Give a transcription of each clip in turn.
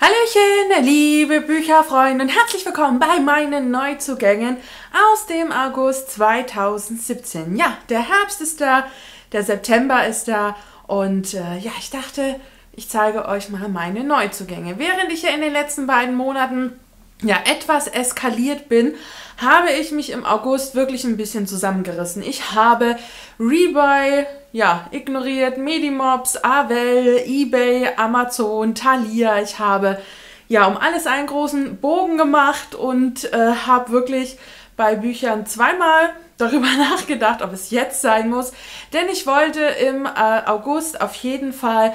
Hallöchen, liebe Bücherfreunde und herzlich willkommen bei meinen Neuzugängen aus dem August 2017. Ja, der Herbst ist da, der September ist da und ja, ich dachte, ich zeige euch mal meine Neuzugänge. Während ich ja in den letzten beiden Monaten etwas eskaliert bin, habe ich mich im August wirklich ein bisschen zusammengerissen. Ich habe Rebuy ignoriert, Medimobs, Avel, eBay, Amazon, Thalia. Ich habe um alles einen großen Bogen gemacht und habe wirklich bei Büchern zweimal darüber nachgedacht, ob es jetzt sein muss, denn ich wollte im August auf jeden Fall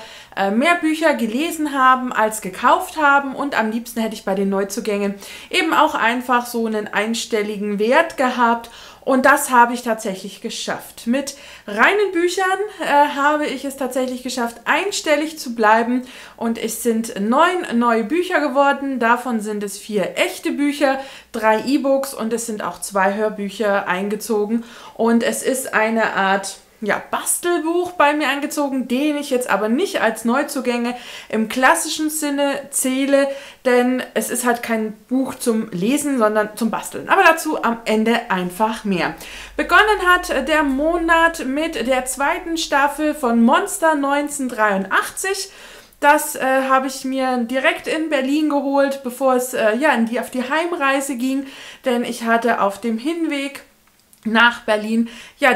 mehr Bücher gelesen haben, als gekauft haben, und am liebsten hätte ich bei den Neuzugängen eben auch einfach so einen einstelligen Wert gehabt, und das habe ich tatsächlich geschafft. Mit reinen Büchern habe ich es tatsächlich geschafft, einstellig zu bleiben, und es sind 9 neue Bücher geworden, davon sind es 4 echte Bücher, 3 E-Books und es sind auch 2 Hörbücher eingezogen. Und es ist eine Art Bastelbuch bei mir angezogen, den ich jetzt aber nicht als Neuzugänge im klassischen Sinne zähle, denn es ist halt kein Buch zum Lesen, sondern zum Basteln. Aber dazu am Ende einfach mehr. Begonnen hat der Monat mit der 2. Staffel von Monster 1983. Das habe ich mir direkt in Berlin geholt, bevor es auf die Heimreise ging, denn ich hatte auf dem Hinweg nach Berlin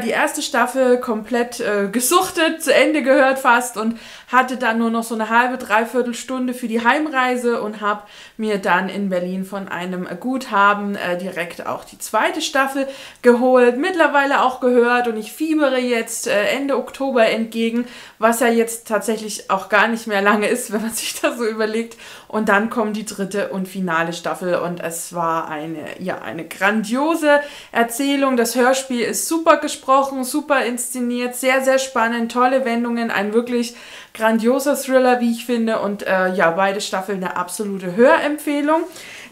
die erste Staffel komplett gesuchtet, zu Ende gehört fast, und hatte dann nur noch so eine halbe, dreiviertel Stunde für die Heimreise und habe mir dann in Berlin von einem Guthaben direkt auch die 2. Staffel geholt, mittlerweile auch gehört, und ich fiebere jetzt Ende Oktober entgegen, was ja jetzt tatsächlich auch gar nicht mehr lange ist, wenn man sich das so überlegt, und dann kommt die 3. und finale Staffel, und es war eine grandiose Erzählung. Das Hörspiel ist super gesprochen, super inszeniert, sehr, sehr spannend, tolle Wendungen, ein wirklich grandioser Thriller, wie ich finde, und beide Staffeln eine absolute Hörempfehlung.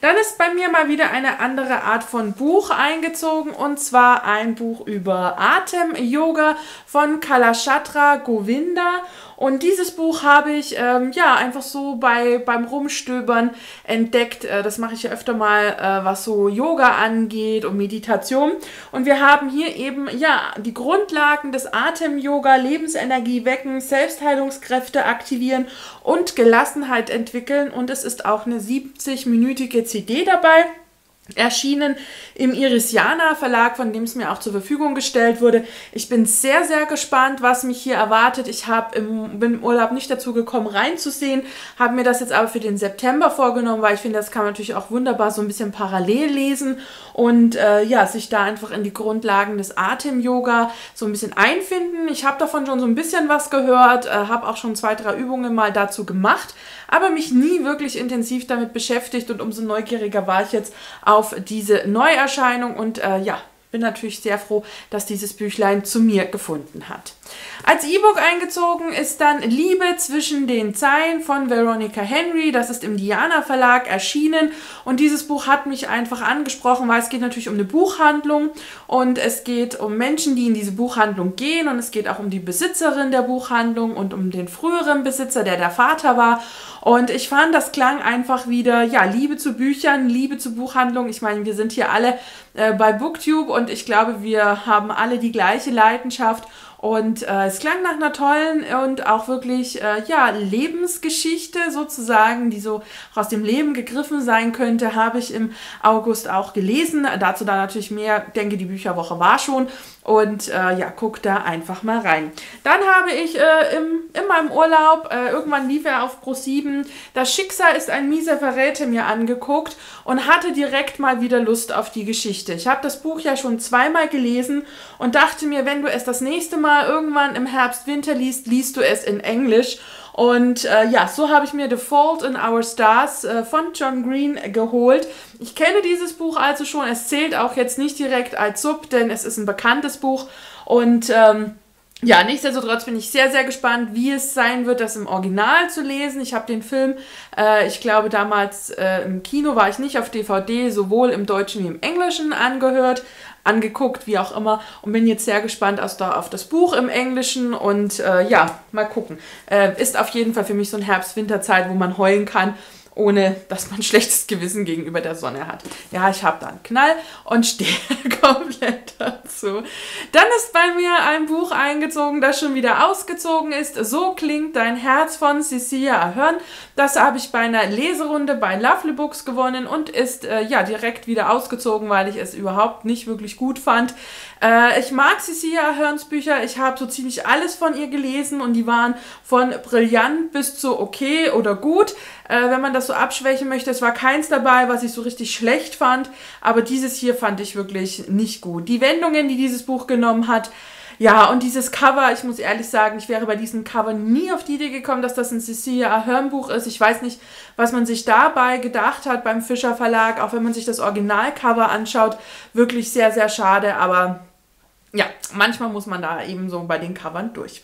Dann ist bei mir mal wieder eine andere Art von Buch eingezogen, und zwar ein Buch über Atem-Yoga von Kalashatra Govinda. Und dieses Buch habe ich einfach so beim Rumstöbern entdeckt. Das mache ich ja öfter mal, was so Yoga angeht und Meditation. Und wir haben hier eben die Grundlagen des Atem-Yoga, Lebensenergie wecken, Selbstheilungskräfte aktivieren und Gelassenheit entwickeln. Und es ist auch eine 70-minütige CD dabei, erschienen im Irisiana Verlag, von dem es mir auch zur Verfügung gestellt wurde. Ich bin sehr, sehr gespannt, was mich hier erwartet. Ich bin im Urlaub nicht dazu gekommen, reinzusehen, habe mir das jetzt aber für den September vorgenommen, weil ich finde, das kann man natürlich auch wunderbar so ein bisschen parallel lesen und sich da einfach in die Grundlagen des Atem-Yoga so ein bisschen einfinden. Ich habe davon schon so ein bisschen was gehört, habe auch schon 2, 3 Übungen mal dazu gemacht, aber mich nie wirklich intensiv damit beschäftigt, und umso neugieriger war ich jetzt auf diese Neuerscheinung und bin natürlich sehr froh, dass dieses Büchlein zu mir gefunden hat. Als E-Book eingezogen ist dann Liebe zwischen den Zeilen von Veronica Henry. Das ist im Diana Verlag erschienen, und dieses Buch hat mich einfach angesprochen, weil es geht natürlich um eine Buchhandlung und es geht um Menschen, die in diese Buchhandlung gehen, und es geht auch um die Besitzerin der Buchhandlung und um den früheren Besitzer, der Vater war, und ich fand, das klang einfach wieder, Liebe zu Büchern, Liebe zu Buchhandlungen. Ich meine, wir sind hier alle bei Booktube, und ich glaube, wir haben alle die gleiche Leidenschaft. Und es klang nach einer tollen und auch wirklich Lebensgeschichte sozusagen, die so aus dem Leben gegriffen sein könnte, habe ich im August auch gelesen. Dazu dann natürlich mehr, denke, die Bücherwoche war schon. Und guck da einfach mal rein. Dann habe ich in meinem Urlaub, irgendwann lief er auf Pro7, Das Schicksal ist ein mieser Verräter mir angeguckt und hatte direkt mal wieder Lust auf die Geschichte. Ich habe das Buch ja schon zweimal gelesen und dachte mir, wenn du es das nächste Mal irgendwann im Herbst, Winter liest, liest du es in Englisch. Und so habe ich mir The Fault in Our Stars von John Green geholt. Ich kenne dieses Buch also schon, es zählt auch jetzt nicht direkt als Sub, denn es ist ein bekanntes Buch, und nichtsdestotrotz bin ich sehr, sehr gespannt, wie es sein wird, das im Original zu lesen. Ich habe den Film, ich glaube damals im Kino war ich nicht, auf DVD, sowohl im Deutschen wie im Englischen angeguckt, wie auch immer, und bin jetzt sehr gespannt auf das Buch im Englischen, und mal gucken. Ist auf jeden Fall für mich so ein Herbst-Winterzeit, wo man heulen kann ohne dass man ein schlechtes Gewissen gegenüber der Sonne hat. Ja, ich habe da einen Knall und stehe komplett dazu. Dann ist bei mir ein Buch eingezogen, das schon wieder ausgezogen ist. So klingt dein Herz von Cecilia Ahern. Das habe ich bei einer Leserunde bei Lovely Books gewonnen und ist ja direkt wieder ausgezogen, weil ich es überhaupt nicht wirklich gut fand. Ich mag Cecilia Aherns Bücher. Ich habe so ziemlich alles von ihr gelesen und die waren von brillant bis zu okay oder gut. Wenn man das so abschwächen möchte, es war keins dabei, was ich so richtig schlecht fand, aber dieses hier fand ich wirklich nicht gut. Die Wendungen, die dieses Buch genommen hat, ja, und dieses Cover, ich muss ehrlich sagen, ich wäre bei diesem Cover nie auf die Idee gekommen, dass das ein Cecilia Ahern-Buch ist. Ich weiß nicht, was man sich dabei gedacht hat beim Fischer Verlag, auch wenn man sich das Originalcover anschaut, wirklich sehr, sehr schade, aber ja, manchmal muss man da eben so bei den Covern durch.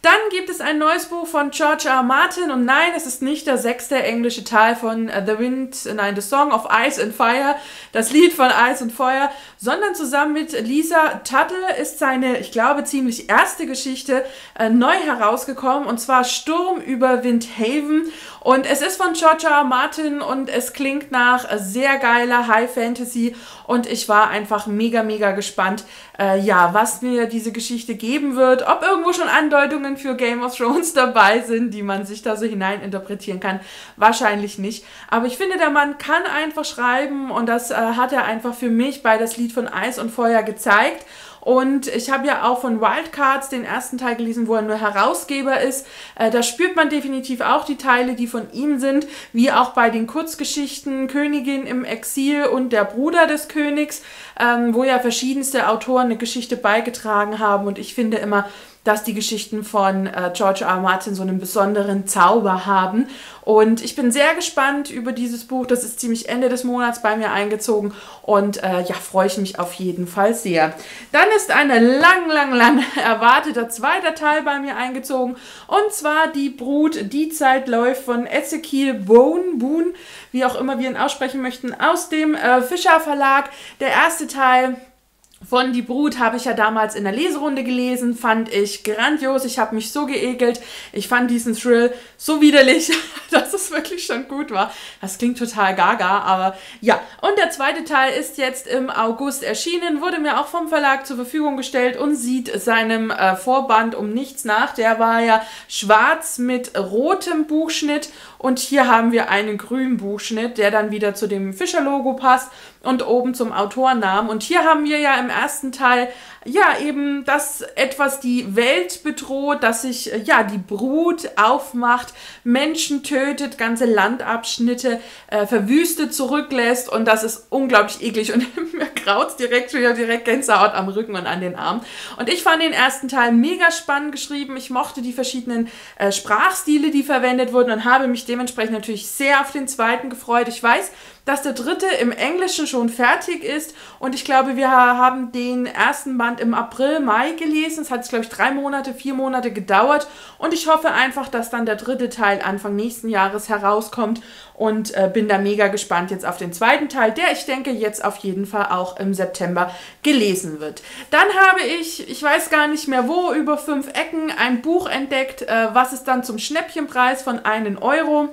Dann gibt es ein neues Buch von George R. Martin und nein, es ist nicht der 6. englische Teil von The Song of Ice and Fire, das Lied von Eis und Feuer, sondern zusammen mit Lisa Tuttle ist seine, ich glaube, ziemlich erste Geschichte neu herausgekommen und zwar Sturm über Windhaven und es ist von George R. Martin und es klingt nach sehr geiler High Fantasy und ich war einfach mega, mega gespannt, ja, was mir diese Geschichte geben wird, ob irgendwo schon Andeutungen für Game of Thrones dabei sind, die man sich da so hineininterpretieren kann. Wahrscheinlich nicht. Aber ich finde, der Mann kann einfach schreiben und das hat er einfach für mich bei Das Lied von Eis und Feuer gezeigt. Und ich habe ja auch von Wildcards den ersten Teil gelesen, wo er nur Herausgeber ist. Da spürt man definitiv auch die Teile, die von ihm sind, wie auch bei den Kurzgeschichten Königin im Exil und Der Bruder des Königs, wo ja verschiedenste Autoren eine Geschichte beigetragen haben. Und ich finde immer, dass die Geschichten von George R. Martin so einen besonderen Zauber haben. Und ich bin sehr gespannt über dieses Buch. Das ist ziemlich Ende des Monats bei mir eingezogen. Und ja, freue ich mich auf jeden Fall sehr. Dann ist ein lang erwarteter zweiter Teil bei mir eingezogen. Und zwar Die Brut, Die Zeit läuft von Ezekiel Boone, wie auch immer wir ihn aussprechen möchten, aus dem Fischer Verlag. Der erste Teil von Die Brut habe ich ja damals in der Leserunde gelesen, fand ich grandios, ich habe mich so geekelt, ich fand diesen Thrill so widerlich, dass es wirklich schon gut war. Das klingt total gaga, aber ja. Und der zweite Teil ist jetzt im August erschienen, wurde mir auch vom Verlag zur Verfügung gestellt und sieht seinem Vorband um nichts nach. Der war ja schwarz mit rotem Buchschnitt und hier haben wir einen grünen Buchschnitt, der dann wieder zu dem Fischer-Logo passt und oben zum Autornamen. Und hier haben wir ja im ersten Teil, ja, eben, dass etwas die Welt bedroht, dass sich, ja, die Brut aufmacht, Menschen tötet, ganze Landabschnitte verwüstet zurücklässt und das ist unglaublich eklig und mir graut's direkt Gänsehaut am Rücken und an den Armen. Und ich fand den ersten Teil mega spannend geschrieben, ich mochte die verschiedenen Sprachstile, die verwendet wurden und habe mich dementsprechend natürlich sehr auf den zweiten gefreut. Ich weiß, dass der dritte im Englischen schon fertig ist und ich glaube, wir haben den ersten Band im April, Mai gelesen. Es hat, glaube ich, 4 Monate gedauert und ich hoffe einfach, dass dann der dritte Teil Anfang nächsten Jahres herauskommt und bin da mega gespannt jetzt auf den zweiten Teil, der, ich denke, jetzt auf jeden Fall auch im September gelesen wird. Dann habe ich weiß gar nicht mehr wo, über 5 Ecken ein Buch entdeckt, was es dann zum Schnäppchenpreis von 1 Euro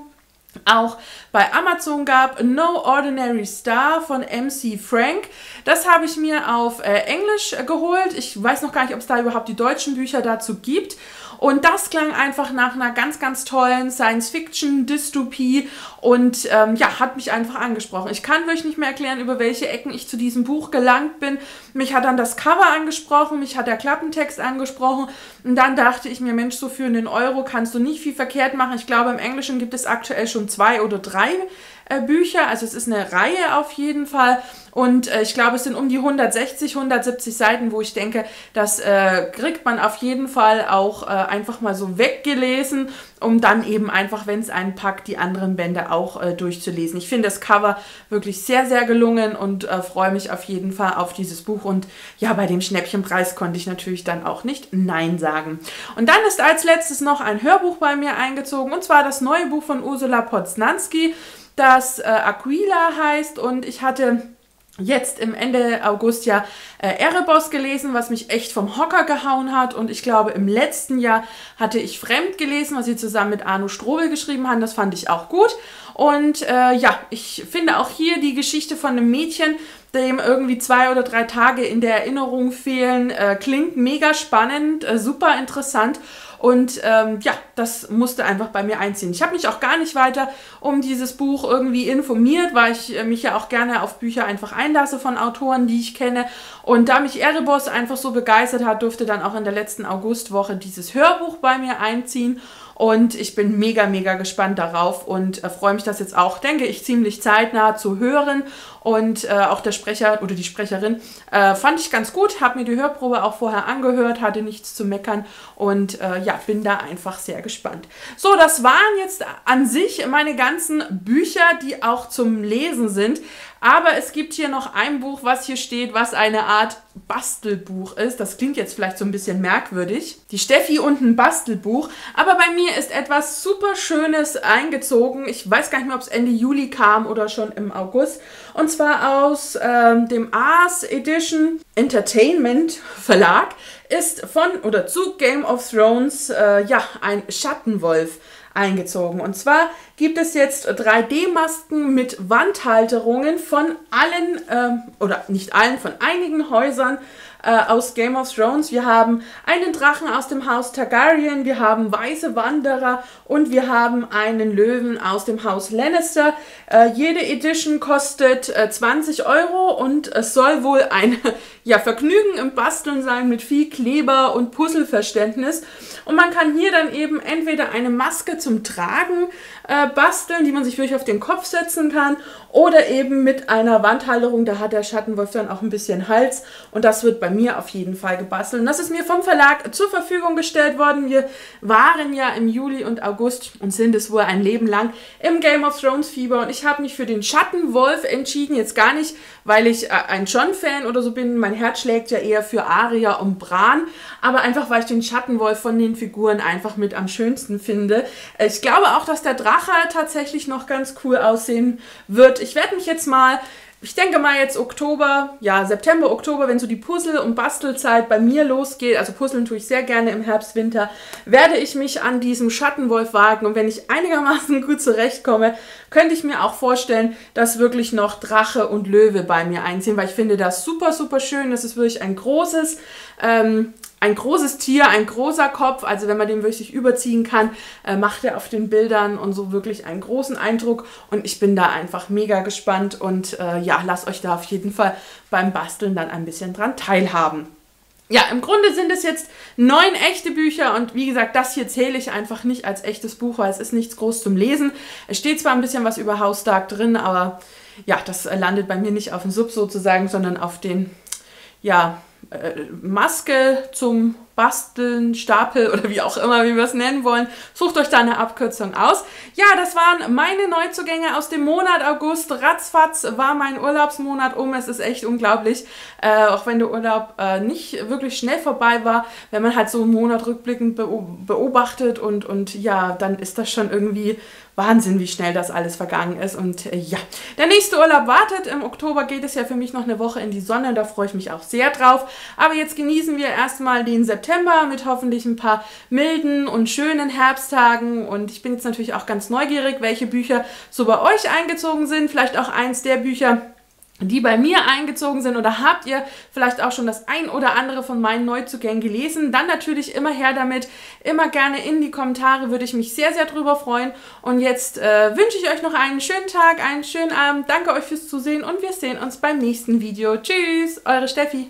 auch bei Amazon gab, No Ordinary Star von MC Frank. Das habe ich mir auf Englisch geholt. Ich weiß noch gar nicht, ob es da überhaupt die deutschen Bücher dazu gibt. Und das klang einfach nach einer ganz, ganz tollen Science-Fiction-Dystopie und ja, hat mich einfach angesprochen. Ich kann wirklich nicht mehr erklären, über welche Ecken ich zu diesem Buch gelangt bin. Mich hat dann das Cover angesprochen, mich hat der Klappentext angesprochen und dann dachte ich mir, Mensch, so für 1 Euro kannst du nicht viel verkehrt machen. Ich glaube, im Englischen gibt es aktuell schon 2 oder 3 Bücher, also es ist eine Reihe auf jeden Fall und ich glaube, es sind um die 160, 170 Seiten, wo ich denke, das kriegt man auf jeden Fall auch einfach mal so weggelesen, um dann eben einfach, wenn es einen packt, die anderen Bände auch durchzulesen. Ich finde das Cover wirklich sehr, sehr gelungen und freue mich auf jeden Fall auf dieses Buch und ja, bei dem Schnäppchenpreis konnte ich natürlich dann auch nicht Nein sagen. Und dann ist als letztes noch ein Hörbuch bei mir eingezogen und zwar das neue Buch von Ursula Potznanski, das Aquila heißt und ich hatte jetzt im Ende August ja Erebos gelesen, was mich echt vom Hocker gehauen hat und ich glaube im letzten Jahr hatte ich Fremd gelesen, was sie zusammen mit Anu Strobel geschrieben haben, das fand ich auch gut Und ja, ich finde auch hier die Geschichte von einem Mädchen, dem irgendwie 2 oder 3 Tage in der Erinnerung fehlen, klingt mega spannend, super interessant. Und ja, das musste einfach bei mir einziehen. Ich habe mich auch gar nicht weiter um dieses Buch irgendwie informiert, weil ich mich ja auch gerne auf Bücher einfach einlasse von Autoren, die ich kenne. Und da mich Erebos einfach so begeistert hat, durfte dann auch in der letzten Augustwoche dieses Hörbuch bei mir einziehen. Und ich bin mega, mega gespannt darauf und freue mich, das jetzt auch, denke ich, ziemlich zeitnah zu hören. Und auch der Sprecher oder die Sprecherin fand ich ganz gut, habe mir die Hörprobe auch vorher angehört, hatte nichts zu meckern und ja, bin da einfach sehr gespannt. So, das waren jetzt an sich meine ganzen Bücher, die auch zum Lesen sind. Aber es gibt hier noch ein Buch, was hier steht, was eine Art Bastelbuch ist. Das klingt jetzt vielleicht so ein bisschen merkwürdig. Die Steffi und ein Bastelbuch. Aber bei mir ist etwas super Schönes eingezogen. Ich weiß gar nicht mehr, ob es Ende Juli kam oder schon im August. Und zwar aus dem Ars Edition Entertainment Verlag ist von oder zu Game of Thrones ja, ein Schattenwolf eingezogen. Und zwar gibt es jetzt 3D-Masken mit Wandhalterungen von allen, oder nicht allen, von einigen Häusern aus Game of Thrones. Wir haben einen Drachen aus dem Haus Targaryen, wir haben weiße Wanderer und wir haben einen Löwen aus dem Haus Lannister. Jede Edition kostet 20 € und es soll wohl ein ja, Vergnügen im Basteln sein mit viel Kleber und Puzzleverständnis. Und man kann hier dann eben entweder eine Maske zum Tragen basteln, die man sich wirklich auf den Kopf setzen kann, oder eben mit einer Wandhalterung, da hat der Schattenwolf dann auch ein bisschen Hals und das wird bei mir auf jeden Fall gebastelt. Und das ist mir vom Verlag zur Verfügung gestellt worden. Wir waren ja im Juli und August und sind es wohl ein Leben lang im Game of Thrones Fieber und ich habe mich für den Schattenwolf entschieden, jetzt gar nicht, weil ich ein Jon-Fan oder so bin, mein Herz schlägt ja eher für Arya und Bran, aber einfach, weil ich den Schattenwolf von den Figuren einfach mit am schönsten finde. Ich glaube auch, dass der Drache tatsächlich noch ganz cool aussehen wird. Ich werde mich jetzt mal, ich denke mal jetzt Oktober, ja September, Oktober, wenn so die Puzzle- und Bastelzeit bei mir losgeht, also Puzzeln tue ich sehr gerne im Herbst, Winter, werde ich mich an diesem Schattenwolf wagen und wenn ich einigermaßen gut zurechtkomme, könnte ich mir auch vorstellen, dass wirklich noch Drache und Löwe bei mir einziehen, weil ich finde das super, super schön, das ist wirklich ein großes Tier, ein großer Kopf, also wenn man den wirklich überziehen kann, macht er auf den Bildern und so wirklich einen großen Eindruck und ich bin da einfach mega gespannt und ja, lasst euch da auf jeden Fall beim Basteln dann ein bisschen dran teilhaben. Ja, im Grunde sind es jetzt 9 echte Bücher und wie gesagt, das hier zähle ich einfach nicht als echtes Buch, weil es ist nichts groß zum Lesen. Es steht zwar ein bisschen was über House Stark drin, aber ja, das landet bei mir nicht auf dem Sub sozusagen, sondern auf den, ja, Maske zum Basteln, Stapel oder wie auch immer, wie wir es nennen wollen. Sucht euch da eine Abkürzung aus. Ja, das waren meine Neuzugänge aus dem Monat August. Ratzfatz war mein Urlaubsmonat um. Es ist echt unglaublich, auch wenn der Urlaub nicht wirklich schnell vorbei war. Wenn man halt so einen Monat rückblickend beobachtet und ja, dann ist das schon irgendwie Wahnsinn, wie schnell das alles vergangen ist. Und ja, der nächste Urlaub wartet. Im Oktober geht es ja für mich noch eine Woche in die Sonne. Da freue ich mich auch sehr drauf. Aber jetzt genießen wir erstmal den September mit hoffentlich ein paar milden und schönen Herbsttagen. Und ich bin jetzt natürlich auch ganz neugierig, welche Bücher so bei euch eingezogen sind. Vielleicht auch eins der Bücher, die bei mir eingezogen sind oder habt ihr vielleicht auch schon das ein oder andere von meinen Neuzugängen gelesen, dann natürlich immer her damit, immer gerne in die Kommentare, würde ich mich sehr, sehr drüber freuen. Und jetzt wünsche ich euch noch einen schönen Tag, einen schönen Abend, danke euch fürs Zusehen und wir sehen uns beim nächsten Video. Tschüss, eure Steffi.